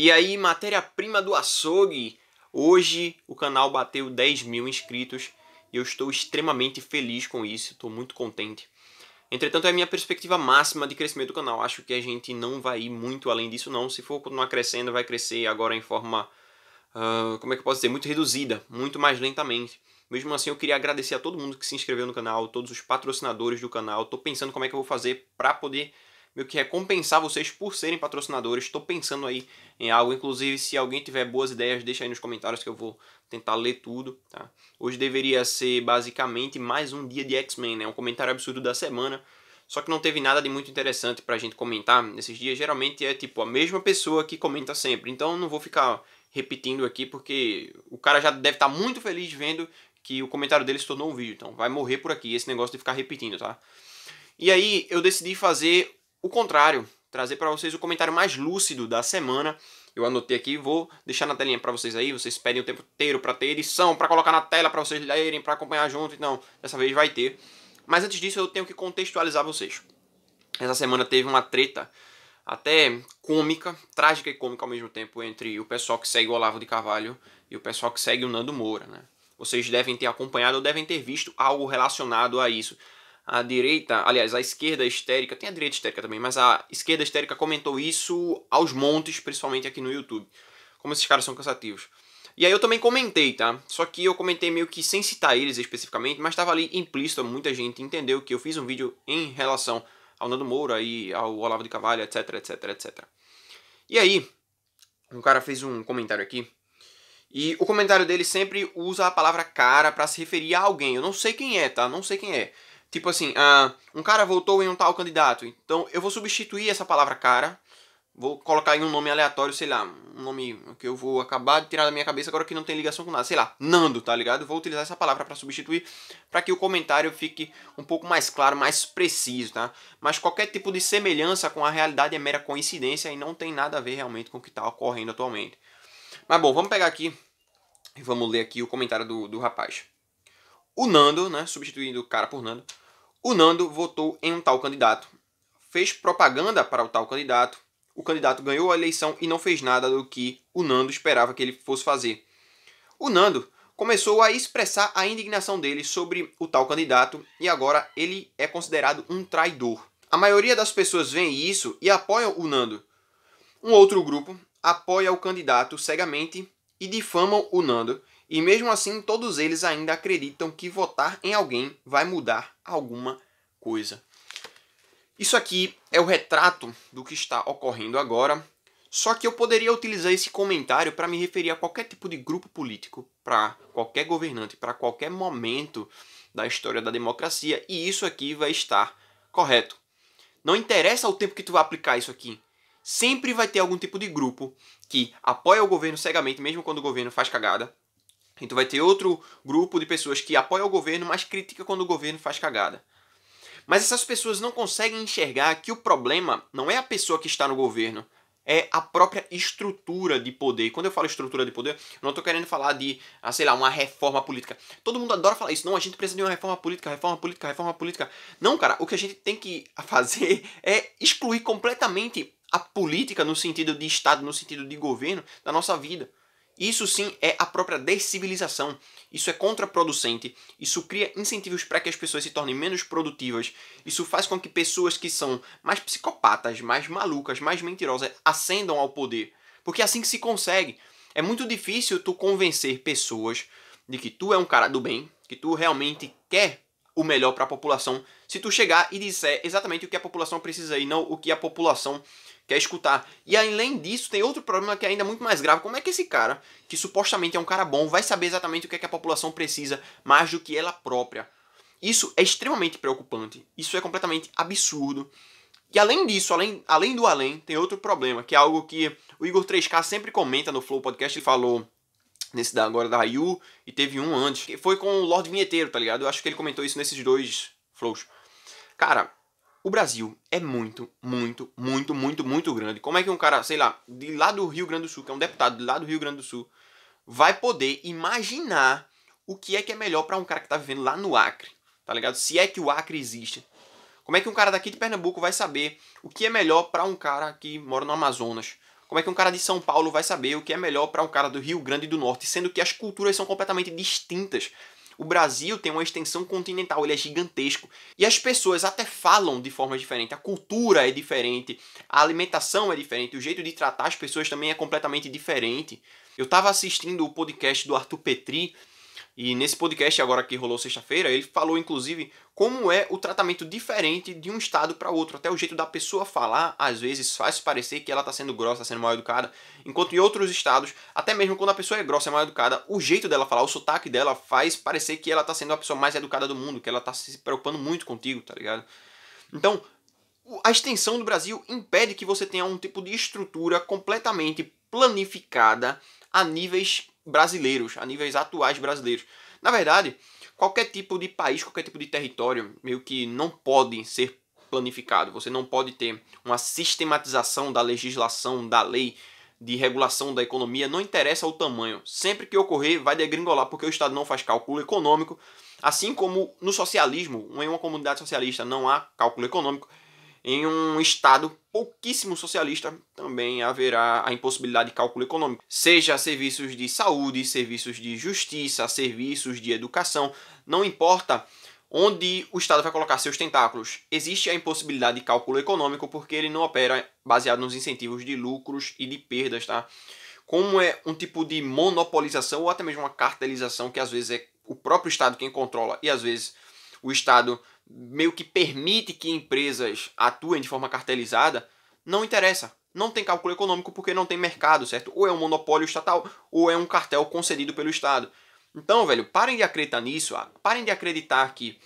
E aí, matéria-prima do açougue, hoje o canal bateu 10 mil inscritos e eu estou extremamente feliz com isso, estou muito contente. Entretanto, é a minha perspectiva máxima de crescimento do canal. Acho que a gente não vai ir muito além disso, não. Se for continuar crescendo, vai crescer agora em forma, como é que eu posso dizer, muito reduzida, muito mais lentamente. Mesmo assim, eu queria agradecer a todo mundo que se inscreveu no canal, todos os patrocinadores do canal. Tô pensando como é que eu vou fazer para poder meio que recompensar vocês por serem patrocinadores. Estou pensando aí em algo, inclusive se alguém tiver boas ideias, deixa aí nos comentários que eu vou tentar ler tudo, tá? Hoje deveria ser basicamente mais um dia de X-Men, né? Um comentário absurdo da semana, só que não teve nada de muito interessante pra gente comentar nesses dias. Geralmente é tipo a mesma pessoa que comenta sempre, então não vou ficar repetindo aqui porque o cara já deve estar muito feliz vendo que o comentário dele se tornou um vídeo, então vai morrer por aqui esse negócio de ficar repetindo, tá? E aí eu decidi fazer o contrário, trazer para vocês o comentário mais lúcido da semana. Eu anotei aqui, vou deixar na telinha para vocês aí, vocês pedem o tempo inteiro para ter edição, para colocar na tela, para vocês lerem, para acompanhar junto, então dessa vez vai ter. Mas antes disso eu tenho que contextualizar vocês. Essa semana teve uma treta até cômica, trágica e cômica ao mesmo tempo, entre o pessoal que segue o Olavo de Carvalho e o pessoal que segue o Nando Moura, né? Vocês devem ter acompanhado ou devem ter visto algo relacionado a isso. A direita, aliás, a esquerda histérica, tem a direita histérica também, mas a esquerda histérica comentou isso aos montes, principalmente aqui no YouTube. Como esses caras são cansativos. E aí eu também comentei, tá? Só que eu comentei meio que sem citar eles especificamente, mas estava ali implícito, muita gente entendeu que eu fiz um vídeo em relação ao Nando Moura e ao Olavo de Carvalho, etc, etc, etc. E aí, um cara fez um comentário aqui, e o comentário dele sempre usa a palavra cara pra se referir a alguém. Eu não sei quem é, tá? Não sei quem é. Tipo assim, um cara votou em um tal candidato, então eu vou substituir essa palavra cara, vou colocar em um nome aleatório, sei lá, um nome que eu vou acabar de tirar da minha cabeça agora que não tem ligação com nada, sei lá, Nando, tá ligado? Vou utilizar essa palavra pra substituir, pra que o comentário fique um pouco mais claro, mais preciso, tá? Mas qualquer tipo de semelhança com a realidade é mera coincidência e não tem nada a ver realmente com o que tá ocorrendo atualmente. Mas bom, vamos pegar aqui e vamos ler aqui o comentário do rapaz. O Nando, né, substituindo o cara por Nando, o Nando votou em um tal candidato, fez propaganda para o tal candidato, o candidato ganhou a eleição e não fez nada do que o Nando esperava que ele fosse fazer. O Nando começou a expressar a indignação dele sobre o tal candidato e agora ele é considerado um traidor. A maioria das pessoas vê isso e apoia o Nando. Um outro grupo apoia o candidato cegamente e difamam o Nando. E mesmo assim, todos eles ainda acreditam que votar em alguém vai mudar alguma coisa. Isso aqui é o retrato do que está ocorrendo agora. Só que eu poderia utilizar esse comentário para me referir a qualquer tipo de grupo político, para qualquer governante, para qualquer momento da história da democracia. E isso aqui vai estar correto. Não interessa o tempo que tu vai aplicar isso aqui. Sempre vai ter algum tipo de grupo que apoia o governo cegamente, mesmo quando o governo faz cagada. Então vai ter outro grupo de pessoas que apoia o governo, mas critica quando o governo faz cagada. Mas essas pessoas não conseguem enxergar que o problema não é a pessoa que está no governo, é a própria estrutura de poder. E quando eu falo estrutura de poder, eu não estou querendo falar de, sei lá, uma reforma política. Todo mundo adora falar isso. Não, a gente precisa de uma reforma política, reforma política, reforma política. Não, cara, o que a gente tem que fazer é excluir completamente a política no sentido de Estado, no sentido de governo, da nossa vida. Isso sim é a própria descivilização, isso é contraproducente, isso cria incentivos para que as pessoas se tornem menos produtivas, isso faz com que pessoas que são mais psicopatas, mais malucas, mais mentirosas, ascendam ao poder. Porque é assim que se consegue. É muito difícil tu convencer pessoas de que tu é um cara do bem, que tu realmente quer o melhor para a população, se tu chegar e disser exatamente o que a população precisa e não o que a população quer escutar. E além disso, tem outro problema que é ainda muito mais grave. Como é que esse cara, que supostamente é um cara bom, vai saber exatamente o que é que a população precisa mais do que ela própria? Isso é extremamente preocupante. Isso é completamente absurdo. E além disso, além do além, tem outro problema, que é algo que o Igor 3K sempre comenta no Flow Podcast. Ele falou nesse da agora da Rayu e teve um antes, que foi com o Lorde Vinheteiro, tá ligado? Eu acho que ele comentou isso nesses dois flows. Cara, o Brasil é muito, muito, muito, muito, muito grande. Como é que um cara, sei lá, de lá do Rio Grande do Sul, que é um deputado de lá do Rio Grande do Sul, vai poder imaginar o que é melhor pra um cara que tá vivendo lá no Acre, tá ligado? Se é que o Acre existe. Como é que um cara daqui de Pernambuco vai saber o que é melhor pra um cara que mora no Amazonas? Como é que um cara de São Paulo vai saber o que é melhor para um cara do Rio Grande do Norte, sendo que as culturas são completamente distintas? O Brasil tem uma extensão continental, ele é gigantesco. E as pessoas até falam de forma diferente, a cultura é diferente, a alimentação é diferente, o jeito de tratar as pessoas também é completamente diferente. Eu estava assistindo o podcast do Arthur Petri, e nesse podcast agora que rolou sexta-feira, ele falou inclusive como é o tratamento diferente de um estado para outro. Até o jeito da pessoa falar, às vezes, faz parecer que ela está sendo grossa, está sendo mal educada. Enquanto em outros estados, até mesmo quando a pessoa é grossa, é mal educada, o jeito dela falar, o sotaque dela faz parecer que ela está sendo a pessoa mais educada do mundo, que ela está se preocupando muito contigo, tá ligado? Então, a extensão do Brasil impede que você tenha um tipo de estrutura completamente planificada a níveis brasileiros, a níveis atuais brasileiros. Na verdade, qualquer tipo de país, qualquer tipo de território, meio que não pode ser planificado. Você não pode ter uma sistematização da legislação, da lei, de regulação da economia, não interessa o tamanho. Sempre que ocorrer, vai degringolar, porque o Estado não faz cálculo econômico. Assim como no socialismo, em uma comunidade socialista não há cálculo econômico, em um Estado pouquíssimo socialista também haverá a impossibilidade de cálculo econômico. Seja serviços de saúde, serviços de justiça, serviços de educação, não importa onde o Estado vai colocar seus tentáculos. Existe a impossibilidade de cálculo econômico porque ele não opera baseado nos incentivos de lucros e de perdas, tá? Como é um tipo de monopolização ou até mesmo uma cartelização que às vezes é o próprio Estado quem controla e às vezes o Estado meio que permite que empresas atuem de forma cartelizada, não interessa. Não tem cálculo econômico porque não tem mercado, certo? Ou é um monopólio estatal, ou é um cartel concedido pelo Estado. Então, velho, parem de acreditar nisso. Parem de acreditar que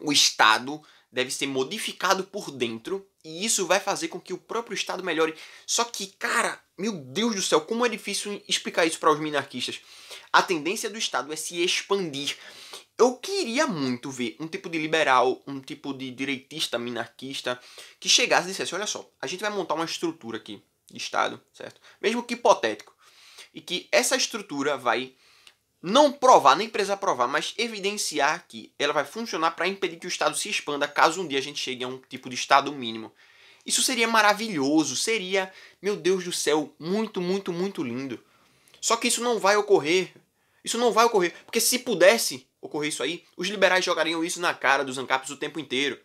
o Estado deve ser modificado por dentro e isso vai fazer com que o próprio Estado melhore. Só que, cara, meu Deus do céu, como é difícil explicar isso para os minarquistas. A tendência do Estado é se expandir. Eu queria muito ver um tipo de liberal, um tipo de direitista, minarquista, que chegasse e dissesse, olha só, a gente vai montar uma estrutura aqui de Estado, certo? Mesmo que hipotético. E que essa estrutura vai não provar, nem precisa provar, mas evidenciar que ela vai funcionar para impedir que o Estado se expanda caso um dia a gente chegue a um tipo de Estado mínimo. Isso seria maravilhoso, seria, meu Deus do céu, muito, muito, muito lindo. Só que isso não vai ocorrer. Isso não vai ocorrer, porque se pudesse ocorrer isso aí, os liberais jogariam isso na cara dos ANCAPs o tempo inteiro.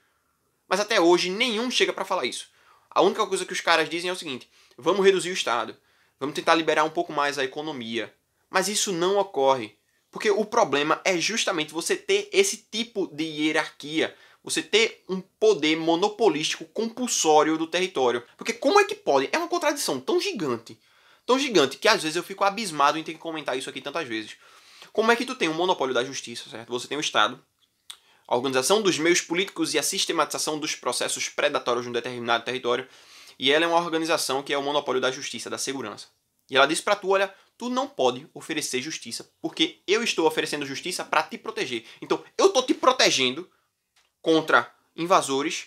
Mas até hoje nenhum chega pra falar isso. A única coisa que os caras dizem é o seguinte, vamos reduzir o Estado, vamos tentar liberar um pouco mais a economia. Mas isso não ocorre, porque o problema é justamente você ter esse tipo de hierarquia, você ter um poder monopolístico compulsório do território. Porque como é que pode? É uma contradição tão gigante que às vezes eu fico abismado em ter que comentar isso aqui tantas vezes. Como é que tu tem um monopólio da justiça, certo? Você tem o Estado, a organização dos meios políticos e a sistematização dos processos predatórios de um determinado território, e ela é uma organização que é o monopólio da justiça, da segurança. E ela diz pra tu, olha, tu não pode oferecer justiça, porque eu estou oferecendo justiça pra te proteger. Então, eu tô te protegendo contra invasores,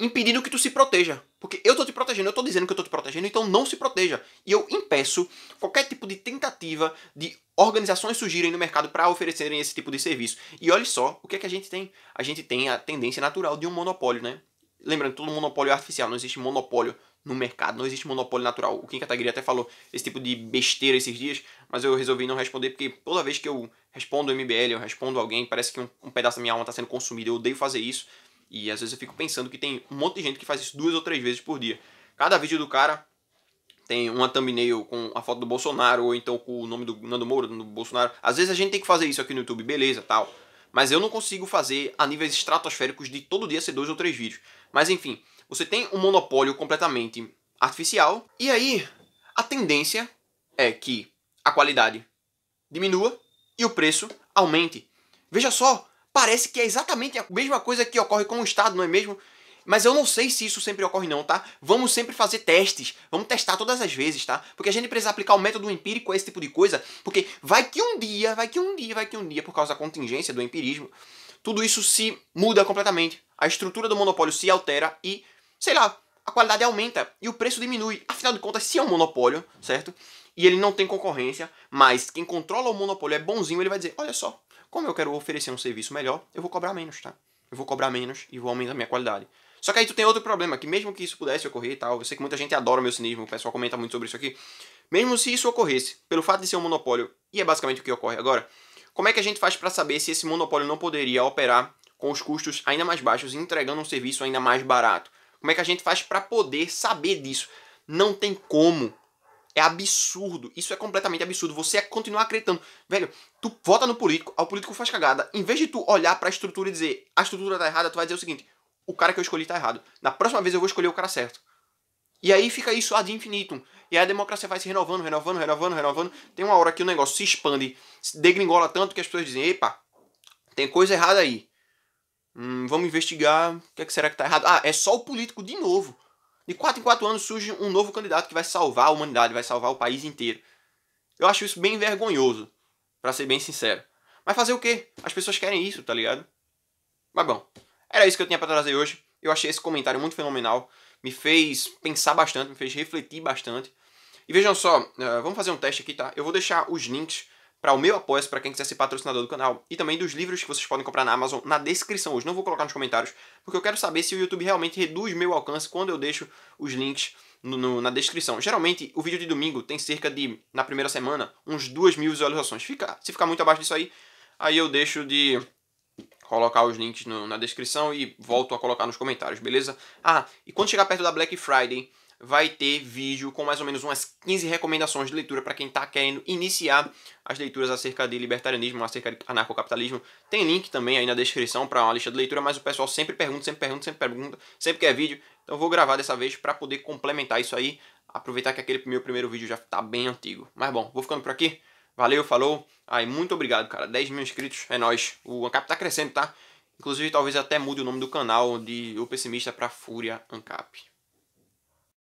impedindo que tu se proteja. Porque eu tô te protegendo, eu tô dizendo que eu tô te protegendo, então não se proteja. E eu impeço qualquer tipo de tentativa de organizações surgirem no mercado para oferecerem esse tipo de serviço. E olha só, o que é que a gente tem? A gente tem a tendência natural de um monopólio, né? Lembrando, todo monopólio é artificial, não existe monopólio no mercado, não existe monopólio natural. O Kim Kataguiri até falou esse tipo de besteira esses dias, mas eu resolvi não responder porque toda vez que eu respondo o MBL, eu respondo alguém, parece que um pedaço da minha alma tá sendo consumido, eu odeio fazer isso. E às vezes eu fico pensando que tem um monte de gente que faz isso 2 ou 3 vezes por dia. Cada vídeo do cara tem uma thumbnail com a foto do Bolsonaro ou então com o nome do Nando Moura, do Bolsonaro. Às vezes a gente tem que fazer isso aqui no YouTube, beleza, tal. Mas eu não consigo fazer a níveis estratosféricos de todo dia ser 2 ou 3 vídeos. Mas enfim, você tem um monopólio completamente artificial. E aí a tendência é que a qualidade diminua e o preço aumente. Veja só. Parece que é exatamente a mesma coisa que ocorre com o Estado, não é mesmo? Mas eu não sei se isso sempre ocorre não, tá? Vamos sempre fazer testes, vamos testar todas as vezes, tá? Porque a gente precisa aplicar o método empírico a esse tipo de coisa, porque vai que um dia, por causa da contingência, do empirismo, tudo isso se muda completamente. A estrutura do monopólio se altera e, sei lá, a qualidade aumenta e o preço diminui. Afinal de contas, se é um monopólio, certo? E ele não tem concorrência, mas quem controla o monopólio é bonzinho, ele vai dizer, olha só, como eu quero oferecer um serviço melhor, eu vou cobrar menos, tá? Eu vou cobrar menos e vou aumentar a minha qualidade. Só que aí tu tem outro problema, que mesmo que isso pudesse ocorrer e tal, eu sei que muita gente adora o meu cinismo, o pessoal comenta muito sobre isso aqui, mesmo se isso ocorresse, pelo fato de ser um monopólio, e é basicamente o que ocorre agora, como é que a gente faz pra saber se esse monopólio não poderia operar com os custos ainda mais baixos e entregando um serviço ainda mais barato? Como é que a gente faz pra poder saber disso? Não tem como. É absurdo, isso é completamente absurdo. Você continuar acreditando. Velho, tu vota no político, o político faz cagada. Em vez de tu olhar pra estrutura e dizer a estrutura tá errada, tu vai dizer o seguinte: o cara que eu escolhi tá errado. Na próxima vez eu vou escolher o cara certo. E aí fica isso ad infinitum. E aí a democracia vai se renovando, renovando, renovando, renovando. Tem uma hora que o negócio se expande, se degringola tanto que as pessoas dizem: epa, tem coisa errada aí. Vamos investigar. O que é que será que tá errado? Ah, é só o político de novo. De 4 em 4 anos surge um novo candidato que vai salvar a humanidade, vai salvar o país inteiro. Eu acho isso bem vergonhoso, pra ser bem sincero. Mas fazer o quê? As pessoas querem isso, tá ligado? Mas bom, era isso que eu tinha pra trazer hoje. Eu achei esse comentário muito fenomenal. Me fez pensar bastante, me fez refletir bastante. E vejam só, vamos fazer um teste aqui, tá? Eu vou deixar os links para o meu apoio, para quem quiser ser patrocinador do canal, e também dos livros que vocês podem comprar na Amazon, na descrição hoje. Não vou colocar nos comentários, porque eu quero saber se o YouTube realmente reduz meu alcance quando eu deixo os links na descrição. Geralmente, o vídeo de domingo tem cerca de, na primeira semana, uns 2.000 visualizações. Se ficar muito abaixo disso aí eu deixo de colocar os links na descrição e volto a colocar nos comentários, beleza? Ah, e quando chegar perto da Black Friday, vai ter vídeo com mais ou menos umas 15 recomendações de leitura para quem está querendo iniciar as leituras acerca de libertarianismo, acerca de anarcocapitalismo. Tem link também aí na descrição para uma lista de leitura, mas o pessoal sempre pergunta, sempre quer vídeo. Então eu vou gravar dessa vez para poder complementar isso aí, aproveitar que aquele meu primeiro vídeo já está bem antigo. Mas bom, vou ficando por aqui. Valeu, falou. Aí, muito obrigado, cara. 10.000 inscritos, é nóis. O ANCAP tá crescendo, tá? Inclusive, talvez até mude o nome do canal de O Pessimista para Fúria ANCAP.